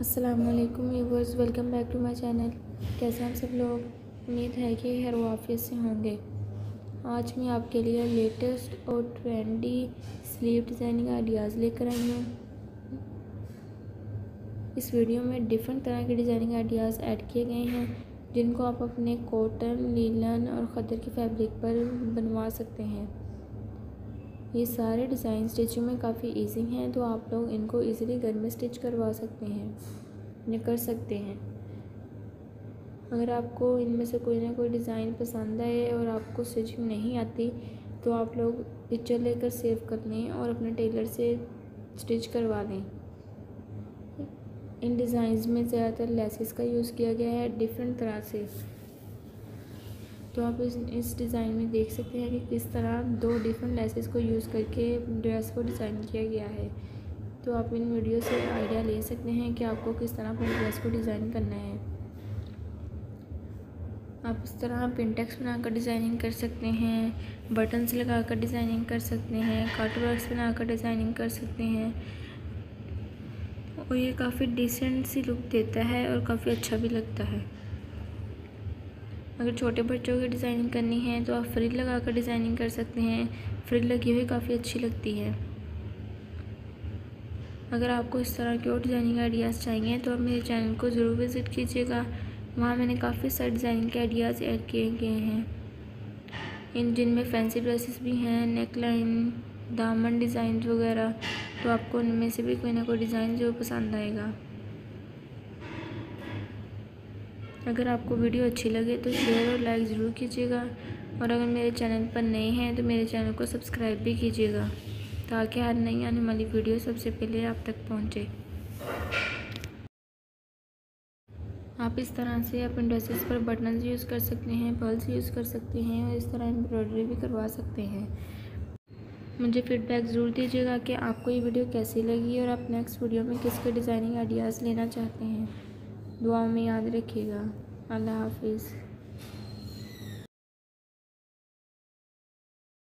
अस्सलामुअलैकुम viewers, welcome back to my channel. कैसे हम सब लोग, उम्मीद है कि हर वाफियत से होंगे। आज मैं आपके लिए लेटेस्ट और ट्रेंडी स्लीव डिज़ाइनिंग आइडियाज़ लेकर आई हूँ। इस वीडियो में डिफरेंट तरह के डिज़ाइनिंग आइडियाज़ ऐड किए गए हैं, जिनको आप अपने कॉटन, लीलन और खदर की फैब्रिक पर बनवा सकते हैं। ये सारे डिज़ाइन स्टिचिंग में काफ़ी इजी हैं, तो आप लोग इनको इजीली घर में स्टिच करवा सकते हैं, कर सकते हैं। अगर आपको इनमें से कोई ना कोई डिज़ाइन पसंद आए और आपको स्टिचिंग नहीं आती, तो आप लोग पिक्चर लेकर सेव कर लें और अपने टेलर से स्टिच करवा लें। इन डिज़ाइंस में ज़्यादातर लेसेस का यूज़ किया गया है डिफरेंट तरह से। तो आप इस डिज़ाइन में देख सकते हैं कि किस तरह दो डिफरेंट लेसेस को यूज़ करके ड्रेस को डिज़ाइन किया गया है। तो आप इन वीडियो से आइडिया ले सकते हैं कि आपको किस तरह अपने ड्रेस को डिज़ाइन करना है। आप इस तरह पिनटेक्स बनाकर डिज़ाइनिंग कर सकते हैं, बटन्स लगाकर डिज़ाइनिंग कर सकते हैं, कटवर्क्स बनाकर डिज़ाइनिंग कर सकते हैं, और ये काफ़ी डिसेंट सी लुक देता है और काफ़ी अच्छा भी लगता है। अगर छोटे बच्चों की डिज़ाइनिंग करनी है तो आप फ्रिल लगाकर डिज़ाइनिंग कर सकते हैं। फ्रिल लगी हुई काफ़ी अच्छी लगती है। अगर आपको इस तरह के और डिज़ाइनिंग आइडियाज़ चाहिए तो आप मेरे चैनल को ज़रूर विज़िट कीजिएगा। वहाँ मैंने काफ़ी सारे डिज़ाइनिंग के आइडियाज़ ऐड किए गए हैं, इन जिनमें फैंसी ड्रेसेस भी हैं, नेक लाइन, दामन डिज़ाइन वगैरह। तो आपको इनमें से भी कोई ना कोई डिज़ाइन ज़रूर पसंद आएगा। अगर आपको वीडियो अच्छी लगे तो शेयर और लाइक ज़रूर कीजिएगा, और अगर मेरे चैनल पर नए हैं तो मेरे चैनल को सब्सक्राइब भी कीजिएगा, ताकि हर नई आने वाली वीडियो सबसे पहले आप तक पहुंचे। आप इस तरह से अपने ड्रेसेस पर बटन्स यूज़ कर सकते हैं, पर्ल्स यूज़ कर सकते हैं, और इस तरह एम्ब्रॉयडरी भी करवा सकते हैं। मुझे फीडबैक ज़रूर दीजिएगा कि आपको ये वीडियो कैसी लगी और आप नेक्स्ट वीडियो में किसके डिज़ाइनिंग आइडियाज़ लेना चाहते हैं। दुआ में याद रखिएगा। अल्लाह हाफिज़।